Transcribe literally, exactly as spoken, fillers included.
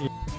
Yeah.